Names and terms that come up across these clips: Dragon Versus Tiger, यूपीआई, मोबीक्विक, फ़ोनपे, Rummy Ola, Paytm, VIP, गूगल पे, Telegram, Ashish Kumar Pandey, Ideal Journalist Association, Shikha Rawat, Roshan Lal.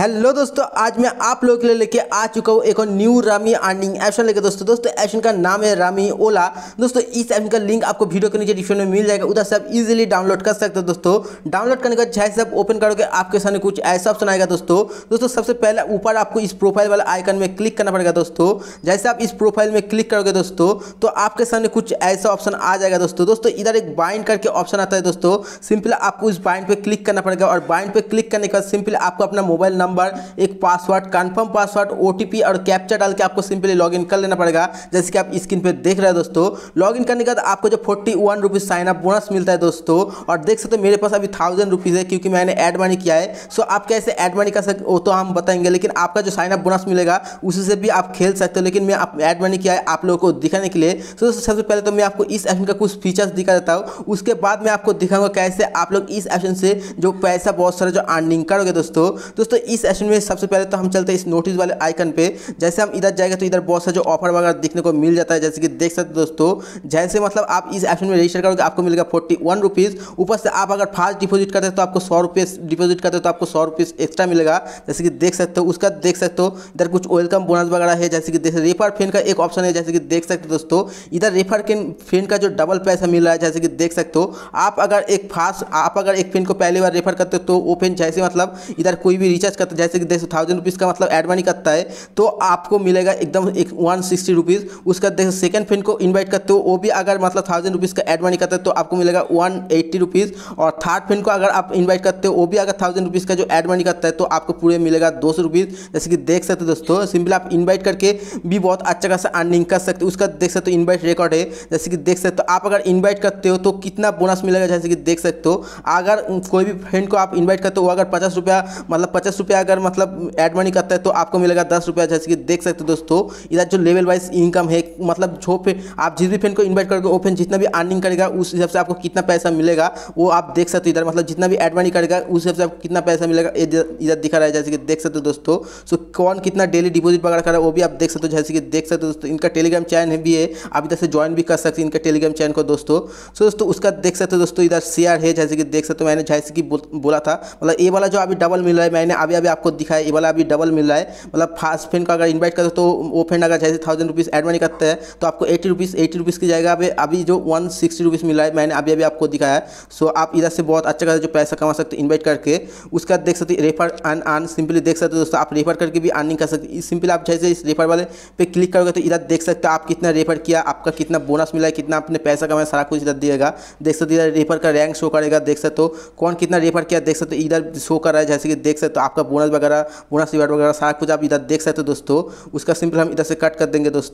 Hello दोस्तों, आज मैं आप लोगों के लिए लेके आ चुका हूँ एक और न्यू रामी अर्निंग ऑप्शन लेके। दोस्तों ऑप्शन का नाम है रामी ओला। दोस्तों इस ऑप्शन का लिंक आपको वीडियो के नीचे डिस्क्रिप्शन में मिल जाएगा, उधर से आप इजीली डाउनलोड कर सकते हो। दोस्तों डाउनलोड करने के बाद जैसे आप ओपन करोगे आपके सामने कुछ ऐसा ऑप्शन आएगा। दोस्तों सबसे पहले ऊपर आपको इस प्रोफाइल वाला आइकन में क्लिक करना पड़ेगा। दोस्तों जैसे आप इस प्रोफाइल में क्लिक करोगे दोस्तों तो आपके सामने कुछ ऐसा ऑप्शन आ जाएगा। दोस्तों इधर एक बाइंड करके ऑप्शन आता है। दोस्तों सिंपल आपको इस बाइंड पर क्लिक करना पड़ेगा और बाइंड पर क्लिक करने के बाद सिंपल आपको अपना मोबाइल नंबर, एक पासवर्ड, कंफर्म पासवर्ड, ओटीपी और कैप्चा डाल के आपको सिंपली लॉगिन कर लेना पड़ेगा, जैसे कि आप स्क्रीन पे देख रहे हैं। दोस्तों लॉगिन करने के बाद आपको जो 41 रुपीज साइन अप बोनस मिलता है दोस्तों, और देख सकते हो मेरे पास अभी 1000 रुपीज है क्योंकि मैंने ऐड मनी किया है। सो आप कैसे ऐड मनी कर सकते हो तो हम बताएंगे, लेकिन आपका जो साइन अप बोनस मिलेगा उसी से भी आप खेल सकते हो, लेकिन मैं ऐड मनी किया है आप लोगों को दिखाने के लिए। सो सबसे पहले तो मैं आपको इस ऑप्शन का कुछ फीचर्स दिखा देता हूँ, उसके बाद मैं आपको दिखाऊंगा कैसे आप लोग इस ऑप्शन से जो पैसा बहुत सारा जो अर्निंग करोगे। दोस्तों इस सेशन में सबसे पहले तो हम चलते हैं इस नोटिस वाले आइकन पे। जैसे हम इधर जाएंगे तो इधर बहुत सारे जो ऑफर वगैरह दिखने को मिल जाता है, जैसे कि देख सकते हो दोस्तों। जैसे मतलब आप इस सेशन में रजिस्टर करोगे आपको मिलेगा 41 रुपीज़। ऊपर से आप अगर फास्ट डिपॉजिट करते हो तो आपको 100 रुपीज़ डिपॉजिट करते हो तो आपको 100 रुपीज़ एक्स्ट्रा मिलेगा, जैसे कि देख सकते हो। उसका देख सकते हो इधर कुछ वेलकम बोनस वगैरह है, जैसे कि देख सकते रेफर फ्रेंड का एक ऑप्शन है, जैसे कि देख सकते हो। दोस्तों इधर रेफर फ्रेंड का जो डबल पैसा मिल रहा है, जैसे कि देख सकते हो। आप अगर एक फ्रेंड को पहली बार रेफर करते हो तो वो फ्रेंड जैसे मतलब इधर कोई भी रिचार्ज करता है, जैसे कि 1000 रुपीज़ का मतलब एड मनी करता है तो आपको मिलेगा एकदम 160 रुपीज़। उसका देखो सेकंड फ्रेंड को इनवाइट करते हो, वो भी अगर मतलब 1000 रुपीज़ का एड मनी करता है तो आपको मिलेगा 180 रुपीज़। और थर्ड फ्रेंड को अगर आप इनवाइट करते हो, वो भी अगर 1000 रुपीज़ का जो एड मनी करता है तो आपको पूरे मिलेगा 200 रुपीज़, जैसे कि देख सकते हो। दोस्तों सिंपल आप इन्वाइट करके भी बहुत अच्छा खासा अर्निंग कर सकते हो। उसका देख सकते हो इन्वाइट रिकॉर्ड है, जैसे कि देख सकते हो। आप अगर इन्वाइट करते हो तो कितना बोनस मिलेगा, जैसे कि देख सकते हो। अगर कोई भी फ्रेंड को आप इन्वाइट करते हो, अगर 50 रुपया अगर मतलब ऐड मनी करता है तो आपको मिलेगा 10 रुपया, जैसे कि देख सकते हो। दोस्तों इधर जो लेवल वाइज इनकम है, मतलब जो पे आप जिस भी फ्रेंड को इन्वाइट करोगे वो फ्रेंड जितना भी अर्निंग करेगा उस हिसाब से आपको कितना पैसा मिलेगा वो आप देख सकते हो। इधर मतलब जितना भी ऐड मनी करेगा उस हिसाब से आपको कितना पैसा मिलेगा इधर दिखा रहा है, जैसे कि देख सकते हो। दोस्तों सो कौन कितना डेली डिपोजिट वगैरह कर रहा है वो भी आप देख सकते हो, जैसे कि देख सकते हो। दोस्तों इनका टेलीग्राम चैनल भी है, आप इधर से ज्वाइन भी कर सकते हैं इनका टेलीग्राम चैनल को। दोस्तों सो दोस्तों उसका देख सकते हो। दोस्तों इधर शेयर है, जैसे कि देख सकते हो। मैंने जैसे कि बोला था मतलब ये वाला जो अभी डबल मिल रहा है, मैंने अभी अभी आपको दिखाया ये वाला अभी डबल मिल रहा है। मतलब फर्स्ट फ्रेंड को अगर इनवाइट करते हो तो वो फ्रेंड अगर जैसे 1000 रुपीज़ एड मनी करता है तो आपको 80 रुपीज़ की जाएगा। अभी जो 160 रुपीज़ मिल रहा है, मैंने अभी अभी आपको दिखाया है। सो आप इधर से बहुत अच्छा खासा जो पैसा कमा सकते हो इन्वाइट करके। उसका देख सकते हो रेफर अर्न, सिंपली देख सकते हो। दोस्तों आप रेफर करके भी अर्निंग कर सकते हो। सिंपली आप जैसे इस रेफर वाले पे क्लिक करोगे तो इधर देख सकते हो आप कितना रेफर किया, आपका कितना बोनस मिला है, कितना आपने पैसा कमाया, सारा कुछ इधर दिएगा। देख सकते हो इधर रेफर का रैंक शो करेगा, देख सकते हो कौन कितना रेफर किया, देख सकते हो इधर शो कर रहा है, जैसे कि देख सकते हो। आपका बोनस रिवार्ड वगैरह सारा कुछ आप इधर देख सकते हो। दोस्तों उसका सिंपल हम इधर से कट कर देंगे। दोस्तों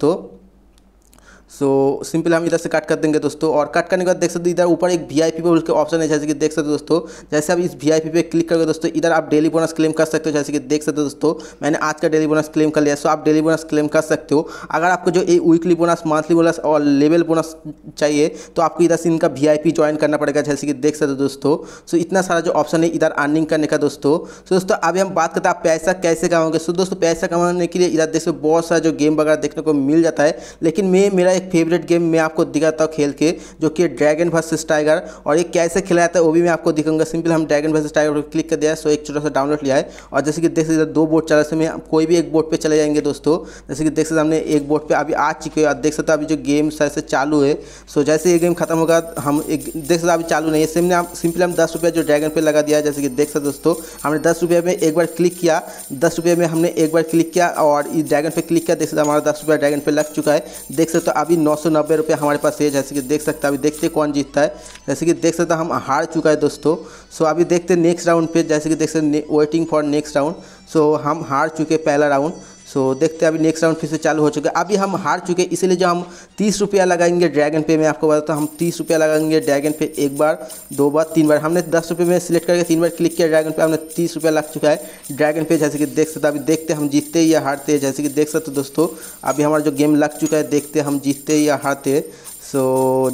दोस्तों और कट करने के बाद देख सकते हो इधर ऊपर एक VIP पे उसके ऑप्शन है, जैसे कि देख सकते हो। दोस्तों जैसे आप इस VIP पे क्लिक करोगे दोस्तों इधर आप डेली बोनस क्लेम कर सकते हो, जैसे कि देख सकते हो। दोस्तों मैंने आज का डेली बोनस क्लेम कर लिया, सो आप डेली बोनस क्लेम कर सकते हो। अगर आपको जो वीकली बोनस, मंथली बोनस और लेवल बोनस चाहिए तो आपको इधर से इनका VIP ज्वाइन करना पड़ेगा, जैसे कि देख सकते हो। दोस्तों सो इतना सारा जो ऑप्शन है इधर अर्निंग करने का। दोस्तों सो दोस्तों अभी हम बात करते हैं आप पैसा कैसे कमाओगे। सो दोस्तों पैसा कमाने के लिए इधर देख सकते हो बहुत सारा जो गेम वगैरह देखने को मिल जाता है, लेकिन मेरा एक फेवरेट गेम मैं आपको दिखाता हूँ खेल के, जो कि ड्रैगन वर्सेस टाइगर, और ये कैसे खेला जाता है वो भी मैं आपको दिखाऊंगा। सिंपल हम ड्रैगन वर्सेस टाइगर पर क्लिक कर दिया है, सो एक छोटा सा डाउनलोड लिया है। और जैसे कि देख सकते दो बोर्ड चला से मैं कोई भी एक बोर्ड पे चले जाएंगे। दोस्तों जैसे कि देख सकते हमने एक बोर्ड पर अभी आ चुके हैं और देख सकते अभी जो गेम ऐसे चालू है। सो जैसे ये गेम खत्म होगा हम देख सकते अभी चालू नहीं है। सिंपल हम 10 रुपया जो ड्रैगन पे लगा दिया, जैसे कि देख सकते। दोस्तों हमने 10 रुपये में एक बार क्लिक किया, 10 रुपये में हमने एक बार क्लिक किया और ड्रैगन पे क्लिक किया, देख सकते हमारा 10 रुपया ड्रैगन पे लग चुका है। देख सकते अभी 990 रुपये हमारे पास है, जैसे कि देख सकते। अभी देखते कौन जीतता है, जैसे कि देख सकते हम हार चुका है। दोस्तों सो अभी देखते नेक्स्ट राउंड पे, जैसे कि देख सकते waiting for next round. So हम हार चुके पहला राउंड, सो देखते हैं अभी नेक्स्ट राउंड फिर से चालू हो चुका है। अभी हम हार चुके, इसलिए जो हम 30 रुपया लगाएंगे ड्रैगन पे, मैं आपको बताता हूँ हम 30 रुपया लगाएंगे ड्रैगन पे एक बार, दो बार, तीन बार। हमने 10 रुपये में सिलेक्ट करके 3 बार क्लिक किया ड्रैगन पे, हमने 30 रुपया लग चुका है ड्रैगन पे, जैसे कि देख सकते। अभी देखते हम जीतते या हारते, जैसे कि देख सकते। दोस्तों अभी हमारा जो गेम लग चुका है, देखते हम जीतते या हारते। सो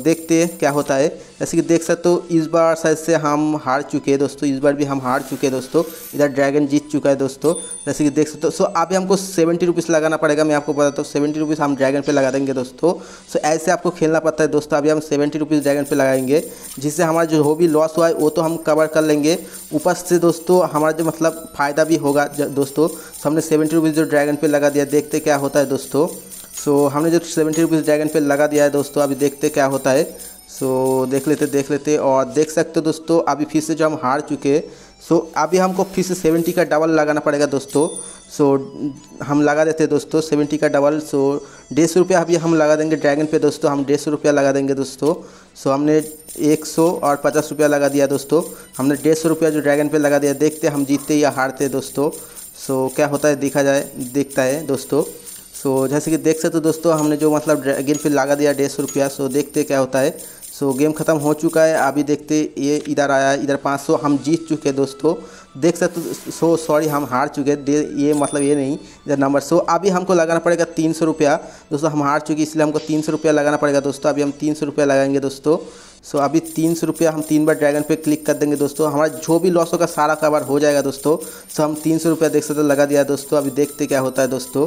देखते हैं क्या होता है। जैसे कि देख सकते हो इस बार शायद से हम हार चुके हैं दोस्तों, इस बार भी हम हार चुके हैं दोस्तों। इधर ड्रैगन जीत चुका है दोस्तों, जैसे कि देख सकते हो। सो अभी हमको 70 रुपीज़ लगाना पड़ेगा, मैं आपको बताता हूँ। 70 रुपीज़ हम ड्रैगन पे लगा देंगे दोस्तों। सो ऐसे आपको खेलना पड़ता है दोस्तों। अभी हम 70 रुपीज़ ड्रैगन पे लगाएंगे, जिससे हमारा जो हॉबी लॉस हुआ है वो तो हम कवर कर लेंगे, ऊपर से दोस्तों हमारा जो मतलब फ़ायदा भी होगा दोस्तों। हमने 70 रुपीज़ जो ड्रैगन पे लगा दिया, देखते क्या होता है दोस्तों। सो हमने जो 70 रुपीज़ ड्रैगन पे लगा दिया है दोस्तों, अभी देखते क्या होता है। सो देख लेते और देख सकते हो दोस्तों अभी फिर से जो हम हार चुके हैं। सो अभी हमको फिर से 70 का डबल लगाना पड़ेगा दोस्तों। सो हम लगा देते हैं दोस्तों 70 का डबल। सो 150 रुपया अभी हम लगा देंगे ड्रैगन पे दोस्तों, हम 150 रुपया लगा देंगे दोस्तों। सो हमने 150 रुपया लगा दिया दोस्तों, हमने 150 रुपया जो ड्रैगन पे लगा दिया। देखते हम जीतते या हारते दोस्तों। सो क्या होता है देखता है दोस्तों। सो जैसे कि देख सकते हो दोस्तों हमने जो मतलब ड्रैगन पे लगा दिया 150 रुपया। सो देखते क्या होता है। सो गेम ख़त्म हो चुका है। अभी देखते ये इधर आया है, इधर 500 हम जीत चुके हैं दोस्तों। देख सकते हो सॉरी हम हार चुके हैं, ये मतलब ये नहीं इधर नंबर। सो अभी हमको लगाना पड़ेगा 300 रुपया दोस्तों। हम हार चुके इसलिए हमको 300 रुपया लगाना पड़ेगा दोस्तों। अभी हम 300 रुपया लगाएंगे दोस्तों। सो अभी 300 रुपया हम 3 बार ड्रैगन पे क्लिक कर देंगे दोस्तों, हमारा जो भी लॉस होगा सारा कवर हो जाएगा दोस्तों। सो हम 300 रुपया देख सकते लगा दिया दोस्तों। अभी देखते क्या होता है दोस्तों।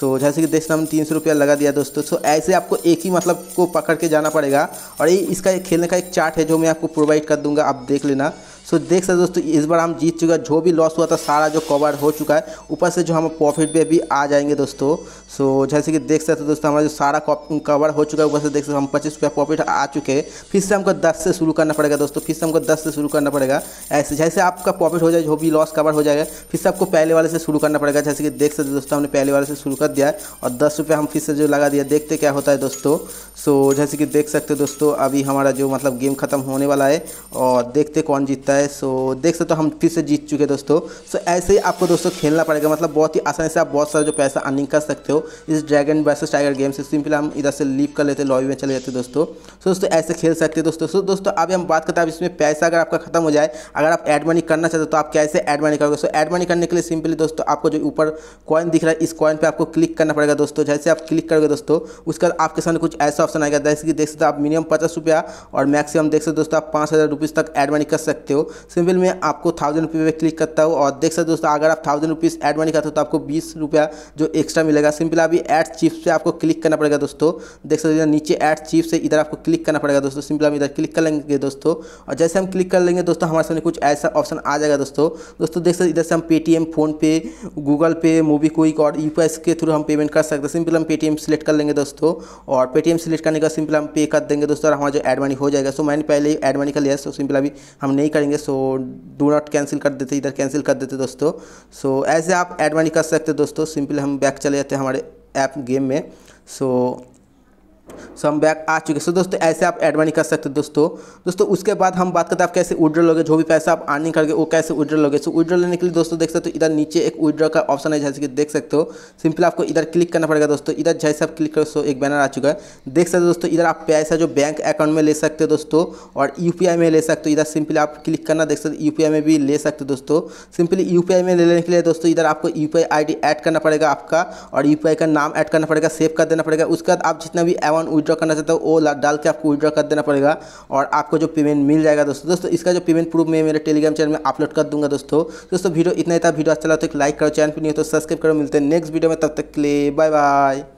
सो जैसे कि देख सकते हम 300 रुपया लगा दिया दोस्तों। सो ऐसे आपको एक ही मतलब को पकड़ के जाना पड़ेगा, और ये इसका एक खेलने का एक चार्ट है जो मैं आपको प्रोवाइड कर दूंगा, आप देख लेना। सो देख सकते दोस्तों इस बार हम जीत चुके हैं, जो भी लॉस हुआ था सारा जो कवर हो चुका है, ऊपर से जो हम प्रॉफिट पे भी आ जाएंगे दोस्तों। सो जैसे कि देख सकते दोस्तों हमारा जो सारा कवर हो चुका है, ऊपर से देख सकते हम 25 रुपया प्रॉफिट आ चुके हैं। फिर से हमको 10 से शुरू करना पड़ेगा दोस्तों, फिर से हमको 10 से शुरू करना पड़ेगा। ऐसे जैसे आपका प्रॉफिट हो जाए, जो भी लॉस कवर हो जाएगा, फिर से आपको पहले वाले से शुरू करना पड़ेगा। जैसे कि देख सकते दोस्तों हमने पहले वाले से शुरू कर दिया है, और 10 रुपया हम फिर से जो लगा दिया। देखते क्या होता है दोस्तों। सो जैसे कि देख सकते दोस्तों अभी हमारा जो मतलब गेम खत्म होने वाला है, और देखते कौन जीतता है। सो देख सकते हो हम फिर से जीत चुके दोस्तों। सो ऐसे ही आपको दोस्तों खेलना पड़ेगा, मतलब बहुत ही आसानी से आप बहुत सारा जो पैसा अर्निंग कर सकते हो इस ड्रैगन वर्सेस टाइगर गेम से। सिंपल हम इधर से लीव कर लेते हैं, लॉबी में चले जाते दोस्तों। सो दोस्तों ऐसे खेल सकते हैं दोस्तों। सो दोस्तों अभी हम बात करते हैं, अब इसमें पैसा अगर आपका खत्म हो जाए, अगर आप एड मनी करना चाहते हो तो आप कैसे एड मनी करोगे। सो एड मनी करने के लिए सिंपली दोस्तों आपको जो ऊपर कॉइन दिख रहा है, इस कॉइन पर आपको क्लिक करना पड़ेगा दोस्तों। जैसे आप क्लिक करोगे दोस्तों, उसके बाद आपके सामने कुछ ऐसा ऑप्शन आएगा, जैसे कि देख सकते हो आप मिनिमम 50 रुपया और मैक्सिमम देख सकते हो दोस्तों आप 5000 रुपीज़ तक एड मनी कर सकते हो। सिंपल मैं आपको 1000 रुपये पे क्लिक करता हूँ, और देख सकते हो दोस्तों अगर आप 1000 रुपीज़ एड मनी करते हो तो आपको 20 रुपया जो एक्स्ट्रा मिलेगा। सिंपल अभी एड चिप्स पे आपको क्लिक करना पड़ेगा दोस्तों। देख सकते हो नीचे एड चिप्स से इधर आपको क्लिक करना पड़ेगा दोस्तों। सिंपल हम इधर क्लिक कर लेंगे दोस्तों, और जैसे हम क्लिक कर लेंगे दोस्तों हमारे सामने कुछ ऐसा ऑप्शन आ जाएगा दोस्तों। देख सकते इधर से हम Paytm, फ़ोनपे, गूगल पे, मोबीक्विक और यूपीआई के थ्रू हम पेमेंट कर सकते हैं। सिंपल हम पेटीएम सेलेक्ट कर लेंगे दोस्तों, और पेटीएम सेलेक्ट करने का सिंपल हम पे कर देंगे दोस्तों, और हमारा जो एड मनी हो जाएगा। सो मैंने पहले ही एड मनी कर लिया, सो सिंपल अभी हम नहीं करेंगे। सो डू नॉट कैंसिल कर देते, इधर कैंसिल कर देते दोस्तों। सो ऐसे आप एड मनी कर सकते हो दोस्तों। सिंपल हम बैक चले जाते हैं हमारे ऐप गेम में। सो हम बैक आ चुके। सो दोस्तों ऐसे आप एड मनी कर सकते हो दोस्तों। उसके बाद हम बात करते हैं आप कैसे विड्रॉ लोगे, जो भी पैसा आप अर्निंग करोगे वो कैसे विड्रॉ लोगे। सो विड्रॉ लेने के लिए दोस्तों देख सकते हो इधर नीचे एक विड्रॉ का ऑप्शन है, जैसे कि देख सकते हो। सिंपल आपको इधर क्लिक करना पड़ेगा दोस्तों। इधर जैसे आप क्लिक करो सो एक बैनर आ चुका है, देख सकते हो दोस्तों। इधर आप पैसा जो बैंक अकाउंट में ले सकते हो दोस्तों, और यूपीआई में ले सकते हो। इधर सिंपल आप क्लिक करना, देख सकते हो यूपीआई में भी ले सकते हो दोस्तों। सिंपली यूपीआई में लेने के लिए दोस्तों इधर आपको यूपीआई ID ऐड करना पड़ेगा आपका, और यूपीआई का नाम ऐड करना पड़ेगा, सेव कर देना पड़ेगा। उसके बाद आप जितना भी अमाउंट विड्रॉ करना चाहते हो वो डाल के आपको विड्रॉ कर देना पड़ेगा, और आपको जो पेमेंट मिल जाएगा दोस्तों। इसका जो पेमेंट प्रूफ मैं मेरे टेलीग्राम चैनल में अपलोड कर दूंगा दोस्तों। वीडियो इतना ही था। वीडियो अच्छा लगा तो एक लाइक करो, चैनल पर नहीं हो तो सब्सक्राइब करो। मिलते हैं नेक्स्ट वीडियो में, तब तक के लिए बाय बाय।